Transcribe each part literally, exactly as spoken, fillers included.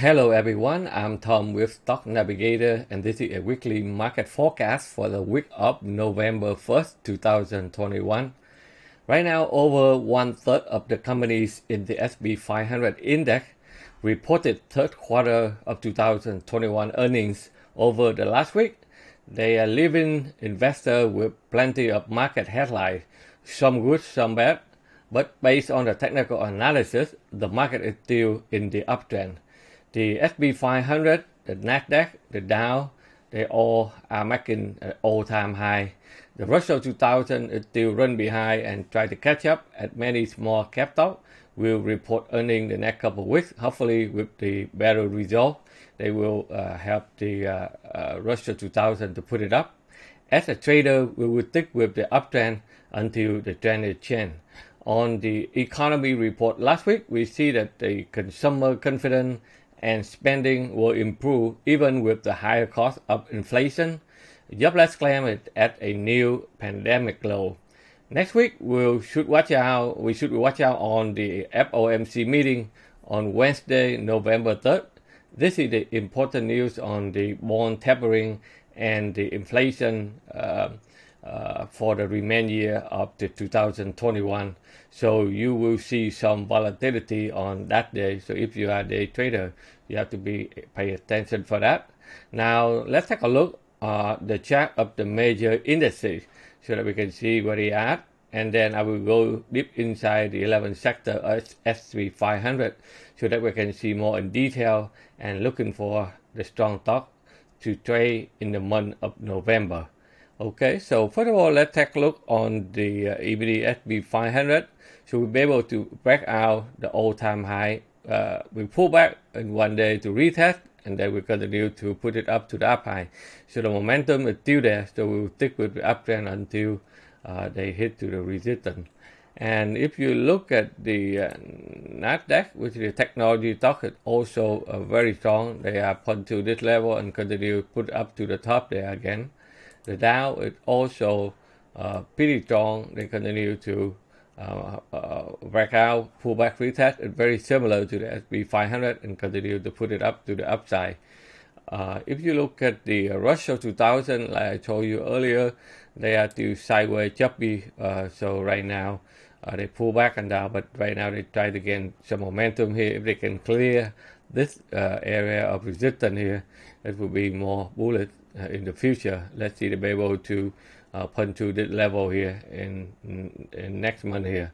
Hello everyone, I'm Tom with Stock Navigator and this is a weekly market forecast for the week of November first, two thousand twenty-one. Right now, over one third of the companies in the S and P five hundred index reported third quarter of two thousand twenty-one earnings over the last week. They are leaving investors with plenty of market headlines, some good, some bad, but based on the technical analysis, the market is still in the uptrend. The S and P five hundred, the Nasdaq, the Dow, they all are making an all-time high. The Russell two thousand is still run behind and try to catch up, and many small cap stocks will report earnings the next couple of weeks. Hopefully, with the better result, they will uh, help the uh, uh, Russell two thousand to put it up. As a trader, we will stick with the uptrend until the trend is changed. On the economy report last week, we see that the consumer confidence and spending will improve even with the higher cost of inflation. Jobless claim is at a new pandemic low. Next week, we should watch out. We should watch out on the F O M C meeting on Wednesday, November third. This is the important news on the bond tapering and the inflation uh, uh, for the remaining year of the two thousand twenty-one. So you will see some volatility on that day. So if you are a day trader, you have to be pay attention for that. Now let's take a look at the chart of the major indices so that we can see where they are. And then I will go deep inside the eleven sector of S and P five hundred so that we can see more in detail and looking for the strong stock to trade in the month of November. Okay, so first of all, let's take a look on the uh, S and P five hundred. So we'll be able to break out the all-time high. Uh, we pull back in one day to retest, and then we continue to put it up to the up high. So the momentum is still there, so we'll stick with the uptrend until uh, they hit to the resistance. And if you look at the uh, Nasdaq, which is the technology stock, is also uh, very strong. They are up to this level and continue to put up to the top there again. The Dow is also uh, pretty strong. They continue to uh, uh, break out, pull back, retest. It's very similar to the S and P five hundred and continue to put it up to the upside. Uh, if you look at the Russell two thousand, like I told you earlier, they are still sideways, choppy. Uh, so right now uh, they pull back and down, but right now they try to gain some momentum here. If they can clear this uh, area of resistance here, it will be more bullish uh, in the future. Let's see if they're able to uh, punch through this level here in, in next month here.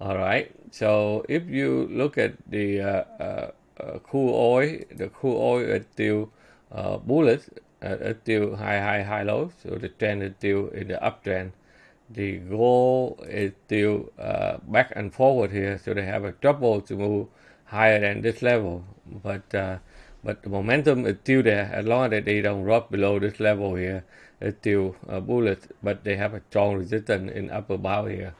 All right. So if you look at the uh, uh, uh, crude oil, the crude oil is still uh, bullish. Uh, it's still high, high, high, low. So the trend is still in the uptrend. The gold is still uh, back and forward here. So they have a trouble to move higher than this level, but uh, but the momentum is still there. As long as they don't drop below this level here, it's still a uh, bullish, but they have a strong resistance in upper bound here.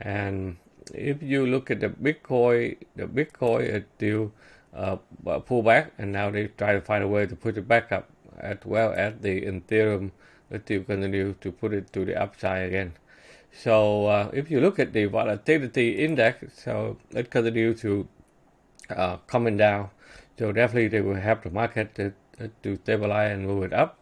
And if you look at the Bitcoin, the Bitcoin is still uh, pull back, and now they try to find a way to put it back up, as well as the Ethereum is still continue to put it to the upside again. So uh, if you look at the volatility index, so it continues to Uh, coming down, so definitely they will help the market to, to stabilize and move it up.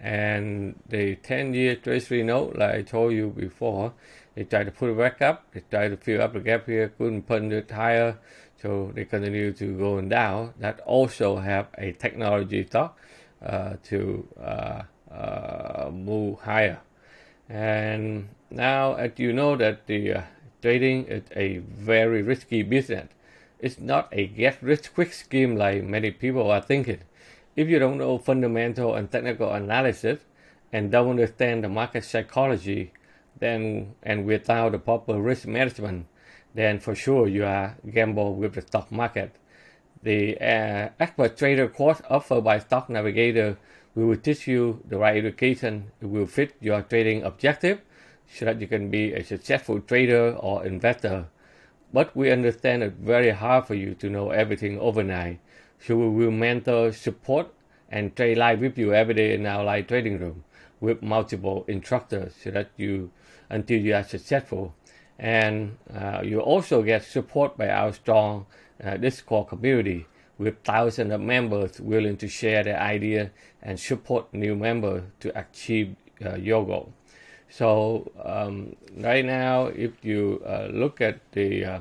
And the ten year treasury note, like I told you before, they try to put it back up, they try to fill up the gap here, couldn't punch it higher, so they continue to go down. That also have a technology stock uh, to uh, uh, move higher. And now, as you know, that the uh, trading is a very risky business. It's not a get-rich-quick scheme like many people are thinking. If you don't know fundamental and technical analysis and don't understand the market psychology, then and without the proper risk management, then for sure you are gambling with the stock market. The uh, expert trader course offered by Stock Navigator will teach you the right education. It will fit your trading objective so that you can be a successful trader or investor. But we understand it's very hard for you to know everything overnight. So we will mentor, support, and trade live with you every day in our live trading room with multiple instructors so that you, until you are successful. And uh, you also get support by our strong uh, Discord community with thousands of members willing to share their idea and support new members to achieve uh, your goal. So um, right now, if you uh, look at the uh,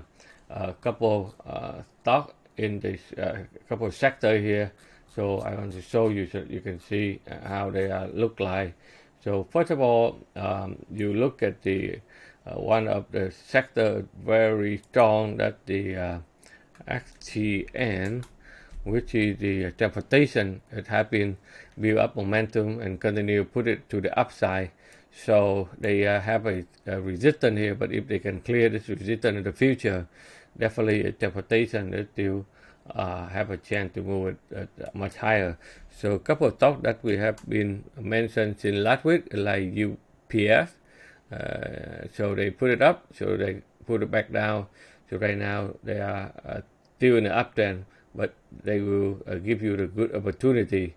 uh, couple uh, stock in this uh, couple sector here, so I want to show you so you can see how they uh, look like. So first of all, um, you look at the uh, one of the sector very strong, that the uh, X T N, which is the transportation. It has been build up momentum and continue put it to the upside. So they uh, have a, a resistance here, but if they can clear this resistance in the future, definitely interpretation they still uh, have a chance to move it uh, much higher. So a couple of stocks that we have been mentioned since last week, like U P S, uh, so they put it up, so they put it back down. So right now they are uh, still in the uptrend, but they will uh, give you the good opportunity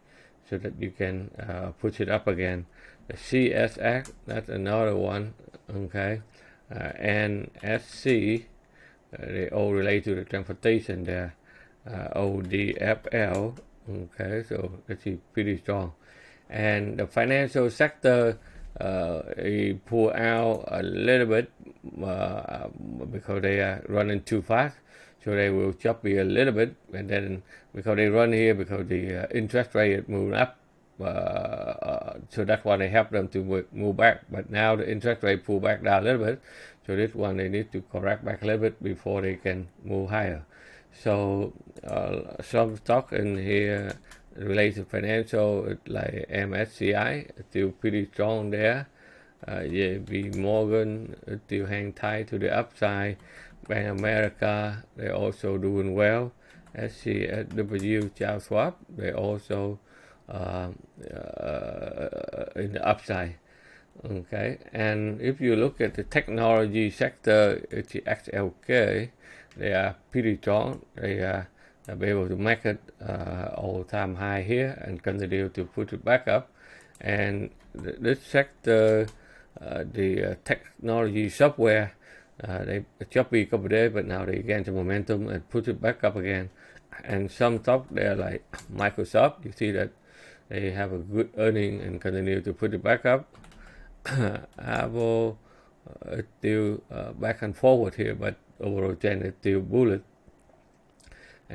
so that you can uh, push it up again. The C S X, that's another one, okay, uh, and N S C, uh, they all relate to the transportation there, uh, O D F L, okay, so that's pretty strong. And the financial sector, uh, it pull out a little bit uh, because they are running too fast, so they will choppy a little bit, and then because they run here, because the uh, interest rate moved up, Uh, uh, so that's why they help them to move, move back. But now the interest rate pull back down a little bit, so this one they need to correct back a little bit before they can move higher. So uh, some stock in here related financial, like M S C I, still pretty strong there. Uh, J P Morgan still hang tight to the upside. Bank America, they're also doing well. S C S W, Charles Schwab, they also Uh, uh, in the upside, okay. And if you look at the technology sector, it's the X L K. They are pretty strong. They are able to make it uh, all-time high here and continue to put it back up. And th this sector, uh, the uh, technology software, uh, they choppy a couple of days, but now they gain the momentum and put it back up again. And some stock there like Microsoft, you see that they have a good earning and continue to put it back up. Apple uh, still uh, back and forward here, but overall trend is still bullish.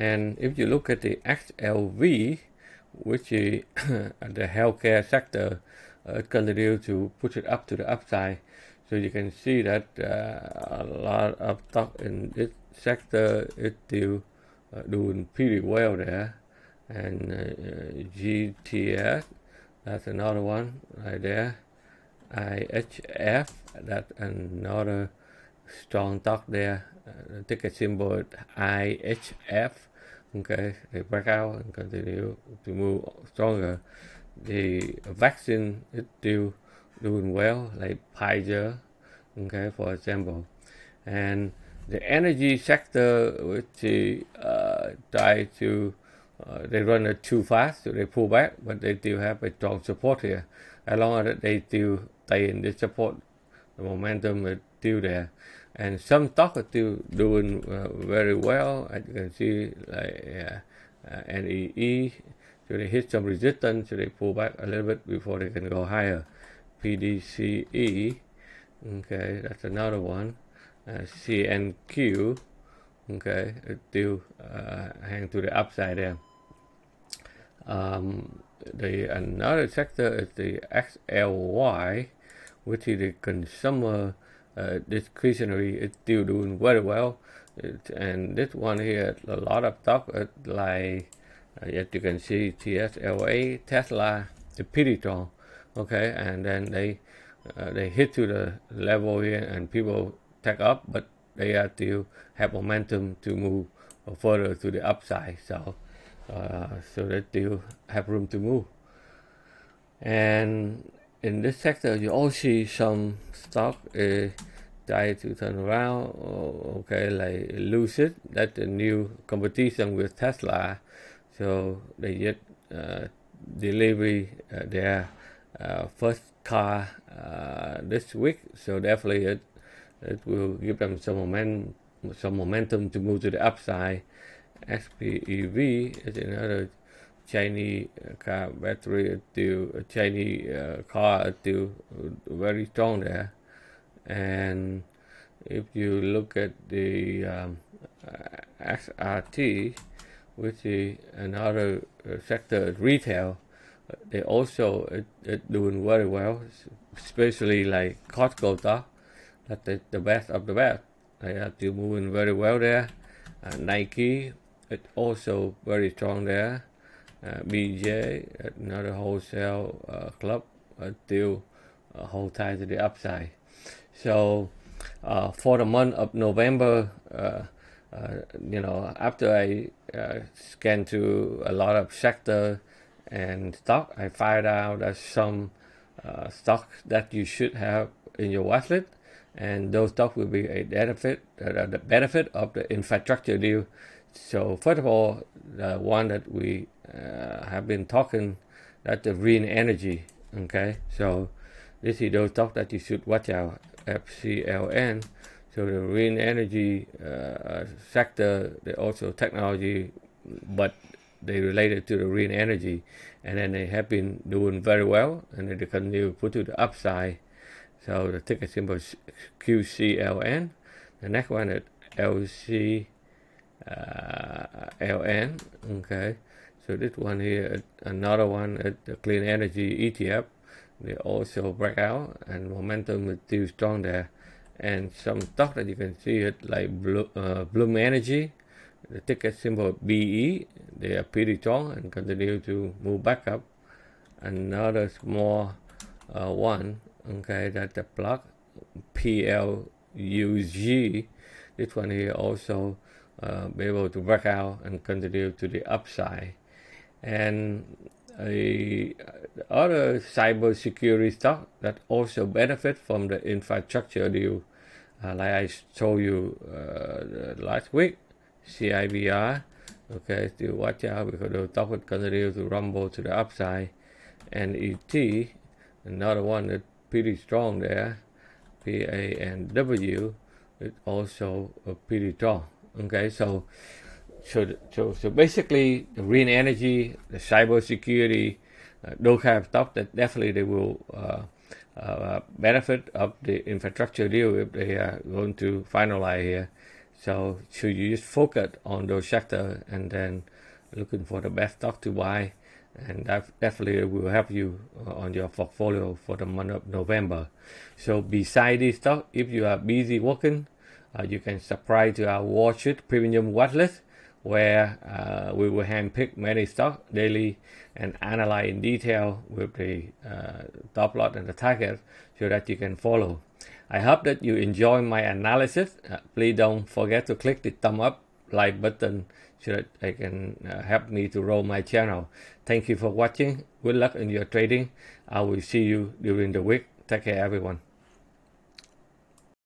And if you look at the X L V, which is the healthcare sector, uh, it continue to push it up to the upside. So you can see that uh, a lot of stock in this sector is still uh, doing pretty well there. And uh, G T S, that's another one right there. I H F, that's another strong stock there. Uh, the ticket symbol I H F, okay, they back out and continue to move stronger. The vaccine is still doing well, like Pfizer, okay, for example. And the energy sector, which uh, try to Uh, they run it too fast, so they pull back, but they still have a strong support here. As long as they still stay in this support, the momentum is still there. And some stocks are still doing uh, very well. As you can see, like uh, uh, N E E, so they hit some resistance, so they pull back a little bit before they can go higher. P D C E, okay, that's another one. Uh, C N Q, okay, it still uh, hang to the upside there. Um, the another sector is the X L Y, which is the consumer uh, discretionary. It's still doing very well, it, and this one here, a lot of stock like uh, as you can see, T S L A, Tesla, the pretty strong, okay, and then they uh, they hit to the level here, and people take up, but they are still have momentum to move further to the upside, so uh, so they still have room to move. And in this sector, you also see some stock uh, try to turn around, okay, like Lucid, that's a new competition with Tesla, so they yet uh, delivery uh, their uh, first car uh, this week, so definitely it It will give them some, moment, some momentum to move to the upside. S P E V is another Chinese car battery, still Chinese uh, car still very strong there. And if you look at the um, S R T, which is another sector, retail, they also it, it doing very well, especially like Costco stock. That is the best of the best. They are still moving very well there. Uh, Nike, it's also very strong there. Uh, B J, another wholesale uh, club, uh, still uh, hold tight to the upside. So uh, for the month of November, uh, uh, you know, after I uh, scanned through a lot of sector and stock, I find out that some uh, stocks that you should have in your watchlist, and those stocks will be a benefit, uh, the benefit of the infrastructure deal. So first of all, the one that we uh, have been talking, that's the green energy. Okay, so this is those stocks that you should watch out, F C L N. So the green energy uh, sector, they also technology, but they related to the green energy, and then they have been doing very well, and then they continue to put to the upside. So the ticker symbol is Q C L N. The next one is L C. Uh, L N. Okay, so this one here, another one at the clean energy E T F, they also break out and momentum is still strong there. And some stock that you can see it like Blue, uh, Bloom Energy, the ticket symbol B E, they are pretty strong and continue to move back up. Another small uh, one, okay, that's the plug P L U G. This one here also Uh, be able to break out and continue to the upside. And a other cybersecurity stock that also benefit from the infrastructure deal, uh, like I told you uh, last week, C I B R. Okay, still watch out because the stock would continue to rumble to the upside. And E T, another one that's pretty strong there, P A N W, it's also a pretty strong. Okay, so so so so basically the green energy, the cybersecurity, uh, those kind of stuff that definitely they will uh, uh, benefit of the infrastructure deal if they are going to finalize here. So should you just focus on those sectors and then looking for the best stock to buy, and that definitely will help you on your portfolio for the month of November. So beside this stock, if you are busy working, Uh, you can subscribe to our watchlist, premium watchlist, where uh, we will handpick many stocks daily and analyze in detail with the uh, top lot and the target so that you can follow. I hope that you enjoy my analysis. Uh, please don't forget to click the thumb up, like button so that I can uh, help me to grow my channel. Thank you for watching. Good luck in your trading. I will see you during the week. Take care, everyone.